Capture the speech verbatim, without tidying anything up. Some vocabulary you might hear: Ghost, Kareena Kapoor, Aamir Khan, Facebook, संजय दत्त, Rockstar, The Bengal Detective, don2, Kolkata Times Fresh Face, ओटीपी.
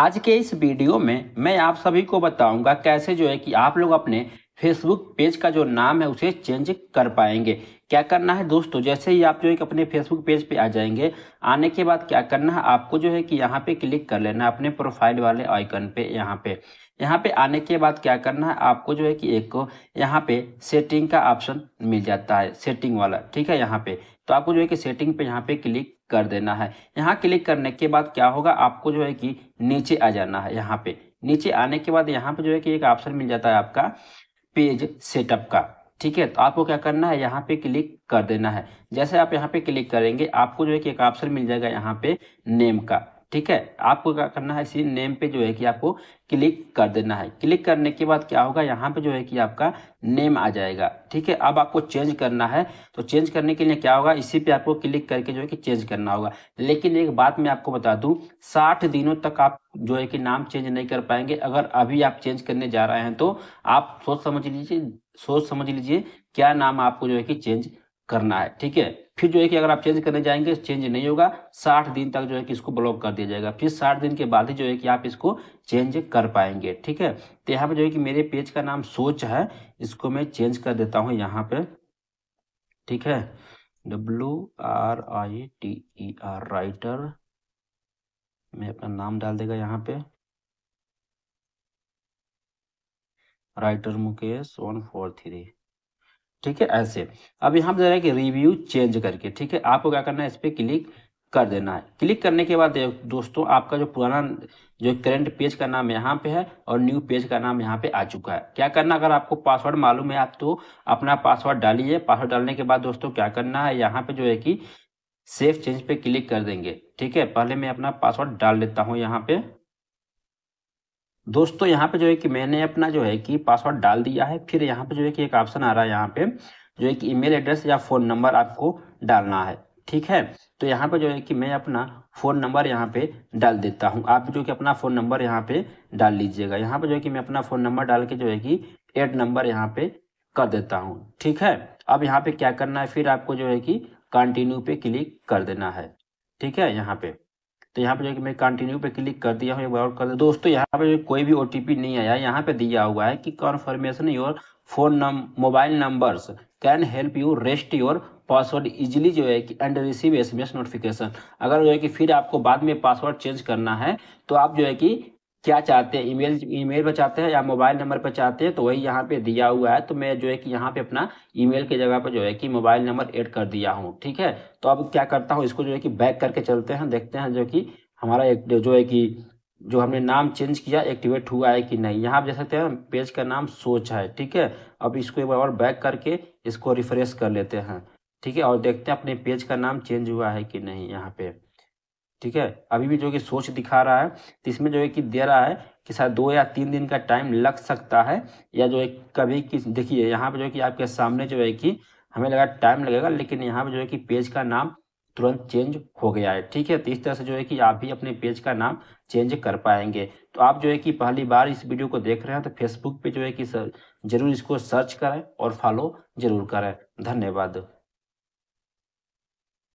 आज के इस वीडियो में मैं आप सभी को बताऊंगा कैसे जो है कि आप लोग अपने फेसबुक पेज का जो नाम है उसे चेंज कर पाएंगे। क्या करना है दोस्तों, जैसे ही आप जो है कि अपने फेसबुक पेज पे आ जाएंगे, आने के बाद क्या करना है आपको जो है कि यहाँ पे क्लिक कर लेना है अपने प्रोफाइल वाले आइकन पे। यहाँ पे यहाँ पे आने के बाद क्या करना है आपको जो है कि एक यहाँ पे सेटिंग का ऑप्शन मिल जाता है, सेटिंग वाला, ठीक है। यहाँ पे तो आपको जो है कि सेटिंग पे यहाँ पे क्लिक कर देना है। यहाँ क्लिक करने के बाद क्या होगा आपको जो है कि नीचे आ जाना है। यहाँ पे नीचे आने के बाद यहाँ पे जो है कि एक ऑप्शन मिल जाता है आपका पेज सेटअप का, ठीक है। तो आपको क्या करना है यहाँ पे क्लिक कर देना है। जैसे आप यहाँ पे क्लिक करेंगे आपको जो है कि एक ऑप्शन मिल जाएगा यहाँ पे नेम का, ठीक है। आपको क्या करना है इसी नेम पे जो है कि आपको क्लिक कर देना है। क्लिक करने के बाद क्या होगा यहाँ पे जो है कि आपका नेम आ जाएगा, ठीक है। अब आपको चेंज करना है तो चेंज करने के लिए क्या होगा इसी पे आपको क्लिक करके जो है कि चेंज करना होगा। लेकिन एक बात मैं आपको बता दूं, साठ दिनों तक आप जो है कि नाम चेंज नहीं कर पाएंगे। अगर अभी आप चेंज करने जा रहे हैं तो आप सोच समझ लीजिए सोच समझ लीजिए क्या नाम आपको जो है कि चेंज करना है, ठीक है। फिर जो है कि अगर आप चेंज करने जाएंगे चेंज नहीं होगा, साठ दिन तक जो है कि इसको ब्लॉक कर दिया जाएगा। फिर साठ दिन के बाद ही जो है कि आप इसको चेंज कर पाएंगे, ठीक है। तो यहाँ पे जो है कि मेरे पेज का नाम सोच है, इसको मैं चेंज कर देता हूँ यहाँ पे, ठीक है। W R I T E R writer मैं अपना नाम डाल देगा यहाँ पे, writer Mukesh one four three, ठीक है। ऐसे अब यहाँ पे कि रिव्यू चेंज करके, ठीक है, आपको क्या करना है इस पर क्लिक कर देना है। क्लिक करने के बाद दोस्तों आपका जो पुराना जो करंट पेज का नाम यहाँ पे है और न्यू पेज का नाम यहाँ पे आ चुका है। क्या करना, अगर आपको पासवर्ड मालूम है आप तो अपना पासवर्ड डालिए। पासवर्ड डालने के बाद दोस्तों क्या करना है यहाँ पे जो है कि सेव चेंज पे क्लिक कर देंगे, ठीक है। पहले मैं अपना पासवर्ड डाल लेता हूँ यहाँ पे। दोस्तों यहाँ पे जो है कि मैंने अपना जो है कि पासवर्ड डाल दिया है। फिर यहाँ पे जो है कि एक ऑप्शन आ रहा है यहाँ पे जो है कि ईमेल एड्रेस या फ़ोन नंबर आपको डालना है, ठीक है। तो यहाँ पे जो है कि मैं अपना फ़ोन नंबर यहाँ पे डाल देता हूँ। आप जो कि अपना फ़ोन नंबर यहाँ पे डाल लीजिएगा। यहाँ पे जो है कि मैं अपना फ़ोन नंबर डाल के जो है कि एड नंबर यहाँ पे कर देता हूँ, ठीक है। अब यहाँ पे क्या करना है फिर आपको जो है कि कंटिन्यू पे क्लिक कर देना है, ठीक है। यहाँ पे तो यहाँ पे जो कि मैं कंटिन्यू पे क्लिक कर दिया हूँ, एक बार और कर दो। दोस्तों यहाँ पे जो कोई भी ओटीपी नहीं आया, यहाँ पे दिया हुआ है कि confirmation your phone num mobile numbers can help you rest your password easily जो है कि and receive S M S notification. अगर जो है कि फिर आपको बाद में पासवर्ड चेंज करना है तो आप जो है कि क्या चाहते हैं, ईमेल ईमेल पर चाहते हैं या मोबाइल नंबर पर चाहते हैं, तो वही यहाँ पे दिया हुआ है। तो मैं जो है कि यहाँ पे अपना ईमेल के जगह पर जो है कि मोबाइल नंबर ऐड कर दिया हूँ, ठीक है। तो अब क्या करता हूँ इसको जो है कि बैक करके चलते हैं, देखते हैं जो कि हमारा एक जो है कि जो हमने नाम चेंज किया एक्टिवेट हुआ है कि नहीं। यहाँ आप देख सकते हैं पेज का नाम सोच है, ठीक है। अब इसको एक बार और बैक करके इसको रिफ्रेश कर लेते हैं, ठीक है, और देखते हैं अपने पेज का नाम चेंज हुआ है कि नहीं। यहाँ पे ठीक है अभी भी जो कि सोच दिखा रहा है। तो इसमें जो है कि दे रहा है कि शायद दो या तीन दिन का टाइम लग सकता है, या जो है कभी कि देखिए यहाँ पे जो है कि आपके सामने जो है कि हमें लगा टाइम लगेगा, लेकिन यहाँ पे जो है कि पेज का नाम तुरंत चेंज हो गया है, ठीक है। तो इस तरह से जो है कि आप भी अपने पेज का नाम चेंज कर पाएंगे। तो आप जो है कि पहली बार इस वीडियो को देख रहे हैं तो फेसबुक पे जो है कि जरूर इसको सर्च करें और फॉलो जरूर करें। धन्यवाद।